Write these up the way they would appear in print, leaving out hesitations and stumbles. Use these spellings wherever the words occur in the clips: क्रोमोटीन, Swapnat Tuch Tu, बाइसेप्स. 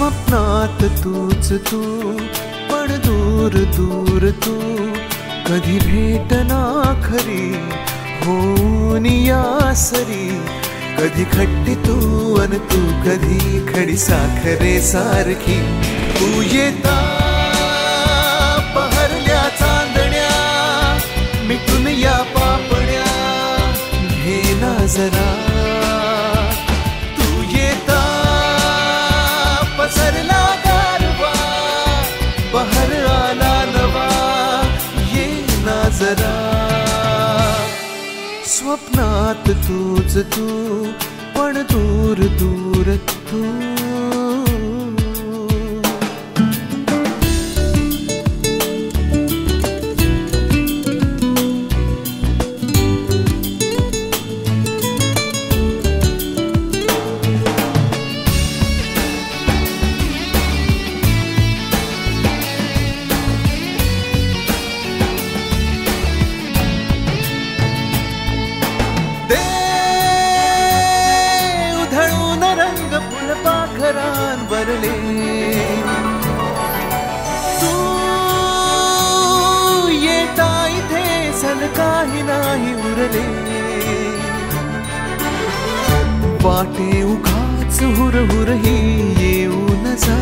स्वप्नात तूच तू, पण दूर दूर तू, कधी भेटना खरी होऊन यासरी। कधी खट्टी तू अन तू कधी खडी साखरे सारखी। तू येता पहरल्या चांदण्या, मिटून या पापण्या घेना जरा। तू येता पसरला गारवा, बहर आला नवा येना जरा। स्वप्नात तूच तू, पण दूर दूर तू। बरले तू येता इथे सन काही नाही उरले। वाटे उघाच हुरहुर ही येऊन जा,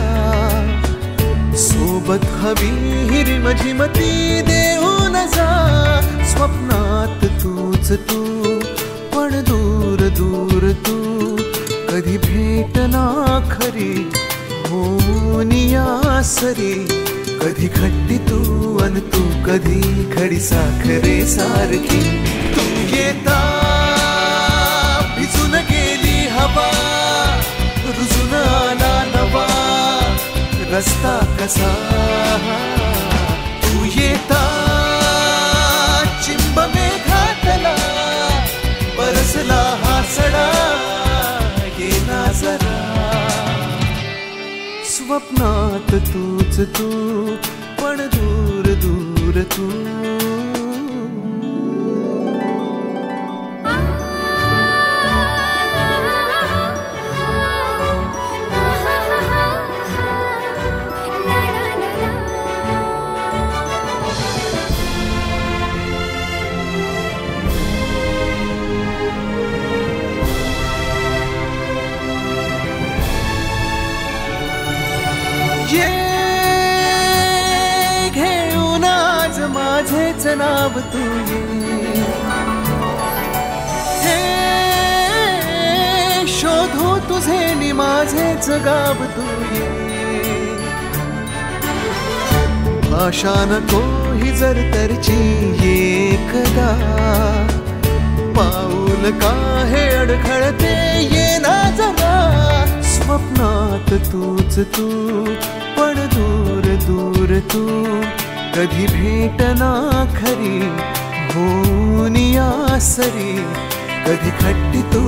सोबत हवी हिरम झिमती देऊन जा। स्वप्नात तूच तू, पण दूर दूर तू, कधी भेटना खरी होऊनिया सरी। कधी खट्टी तू अन तू कधी खडी साखरे सारखी। तू येता भिजून गेली हवा, रुजून आला नवा रस्ता कसा। तू येता चिंब में घातला, बरसला हा सडा येना जरा। स्वप्नात तूच तू, पण दूर दूर तू। ये घेऊन आज माझेच नाव तू ये, हे शोधू तुझे नि माझेच गाव तू ये। भाषा नको ही जर तरची एकदा, पाऊल का हे अडखळते येना जरा। स्वप्नात तूच तू, पण दूर दूर तू, कधी भेटना खरी होऊनिया सरी। कधी खट्टी तू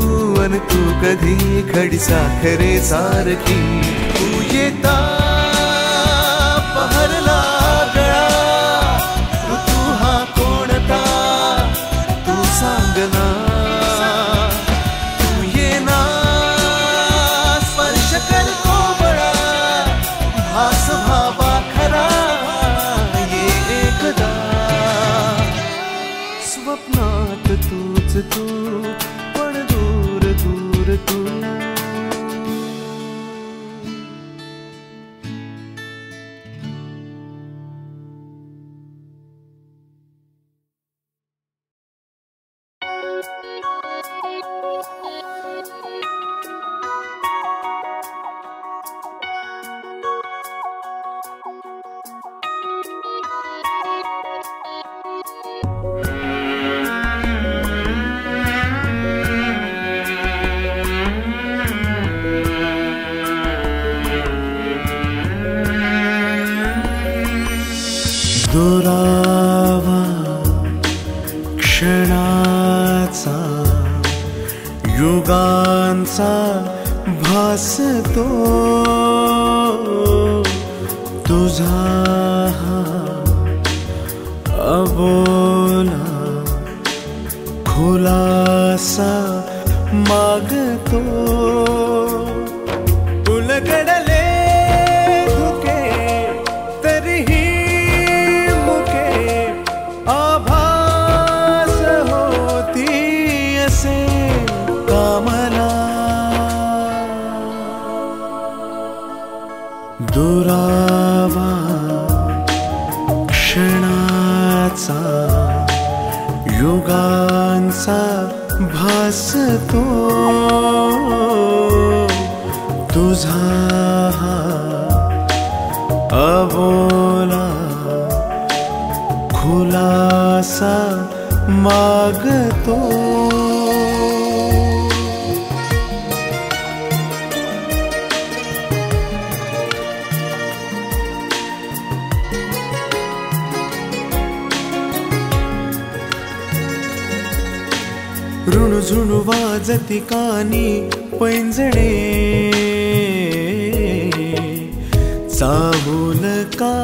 अन तू कधी खडी साखरे सारखी। तू येता पहरला गळा, ऋतू हा कोणता तू सांगना। स्वप्नात तूच तू, पण दूर दूर तू। दुरावा क्षणाचा युगांचा भासतो तुझा हा अबोला खुलासा मागतो। उलगडले तुझा अबोला खुलासा मागतो ऋणझुण वाजती कानी पैंजणे चाहून का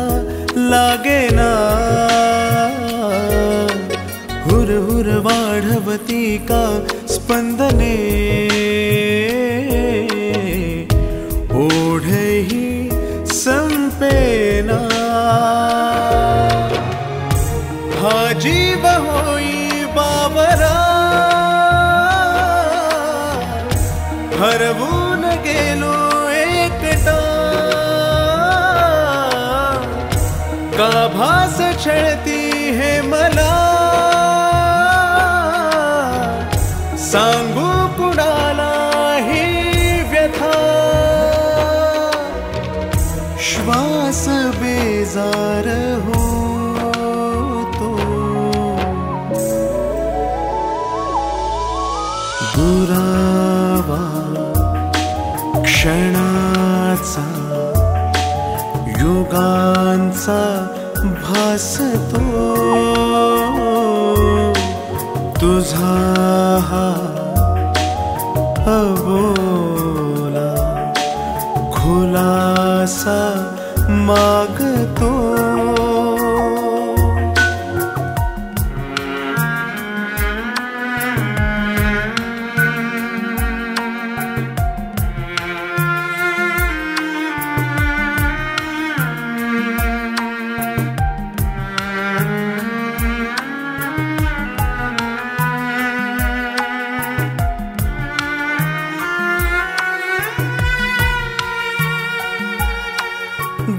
लागेना हुर हुर वाढवती का स्पंदने ओढही संपेना हा जीव होई बाबरा हरवून गेलो एकटा का भास छळती हे मला सांगू कुणाला ही व्यथा श्वास बेजार हो तो दुरावा क्षणाचा युगांचा भासतो तुझा अबोला खुलासा मागतो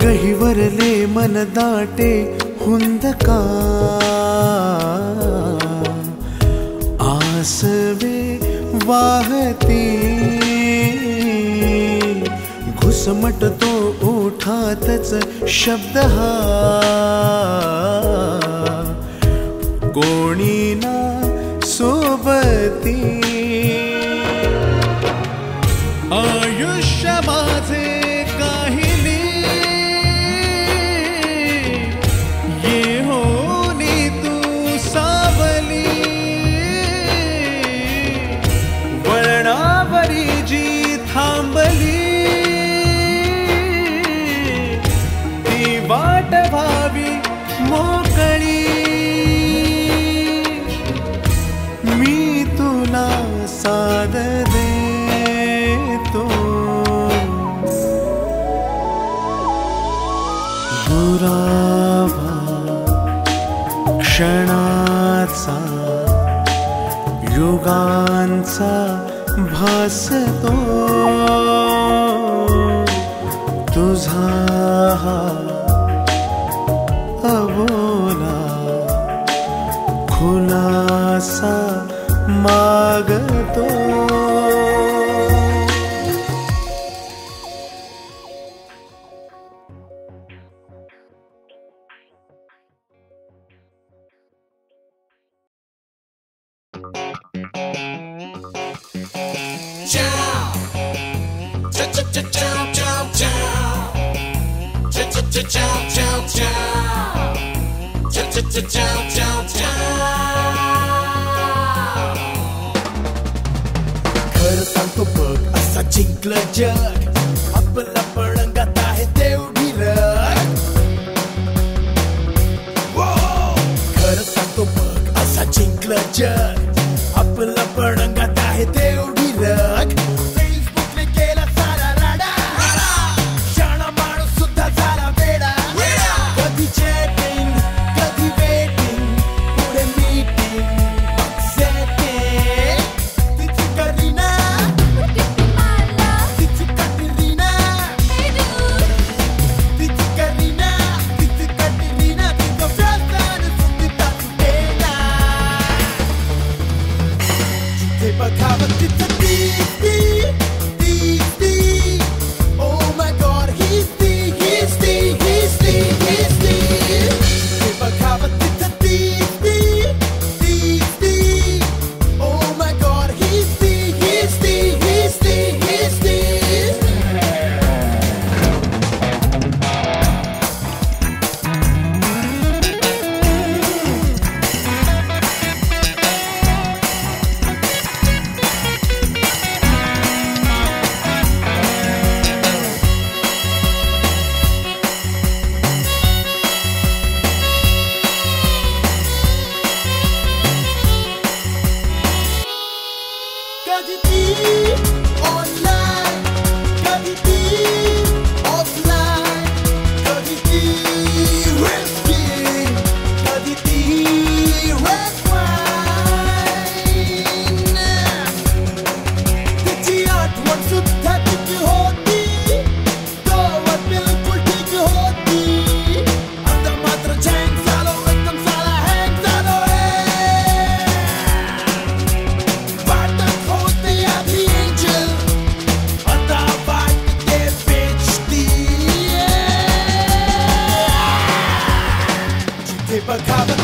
गहिवरले मन दाटे हुंदका आसवे वाहती घुसमट तो ओठातच शब्द हा कोणी ना सोबती आयुष्य माझे वाट भावी मोकळी मी तुला साद देतो दुरावा क्षणाचा युगांचा भासतो तुझा अबोला खुलासा मागतो। Ciao, ciao, ciao. Ciao, ciao, ciao, ciao, ciao, ciao. खरं सांगतो बघ असा जिंकलं जग आपला पळंगात आहे तेवढी रग खरं सांगतो बघ असा जिंकलं जग आपला पळंगात आहे तेवढी रग बगावत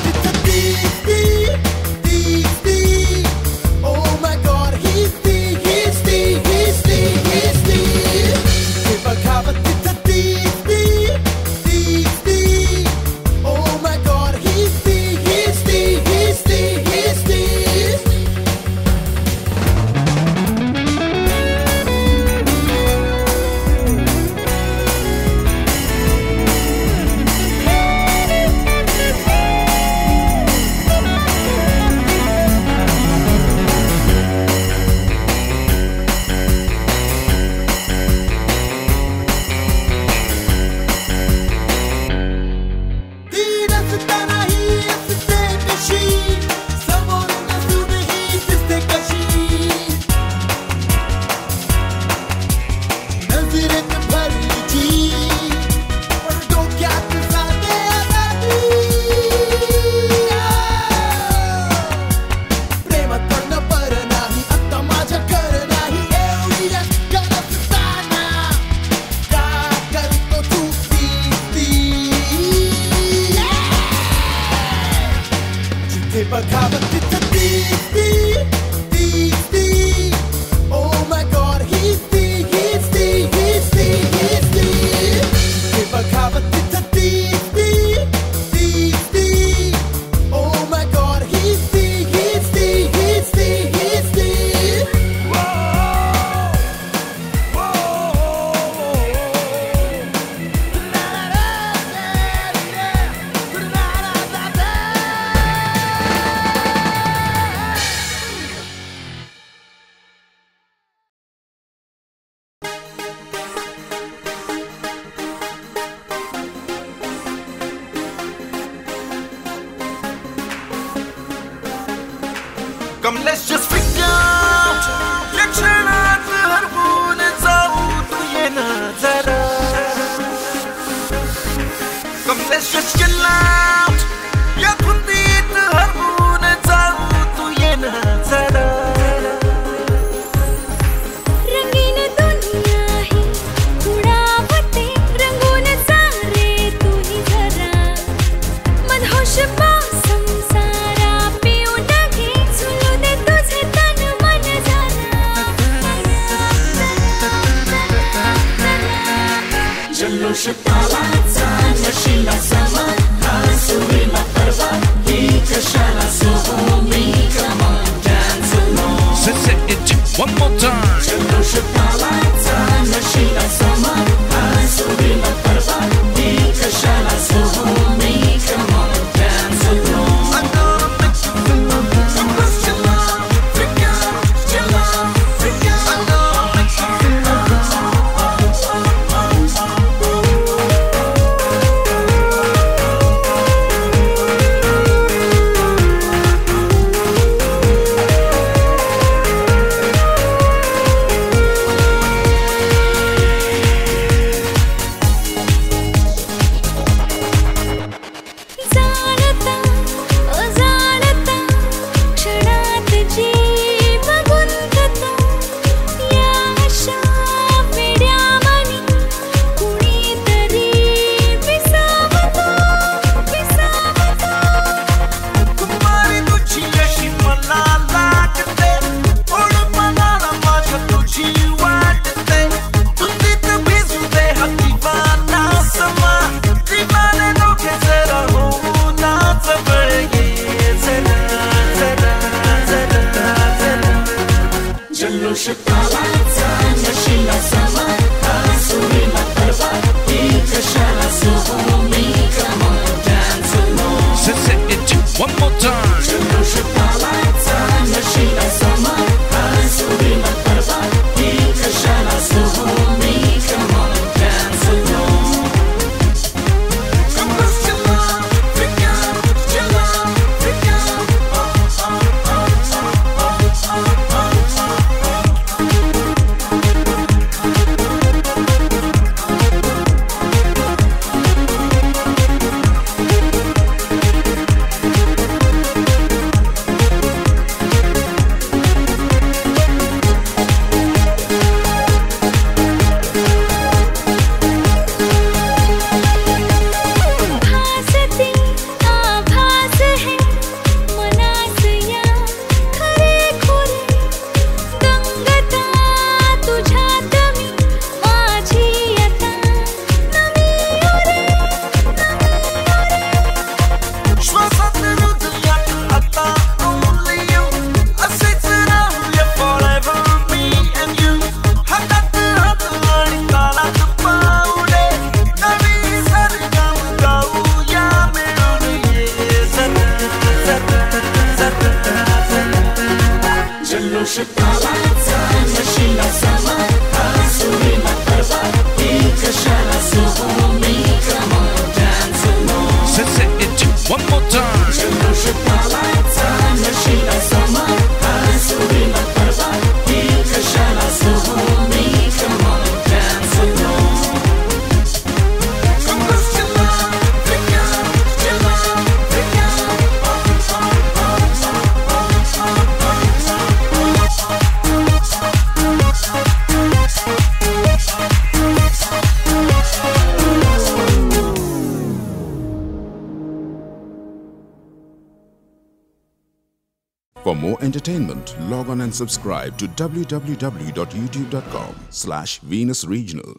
For more entertainment, log on and subscribe to www.youtube.com/Venus Regional.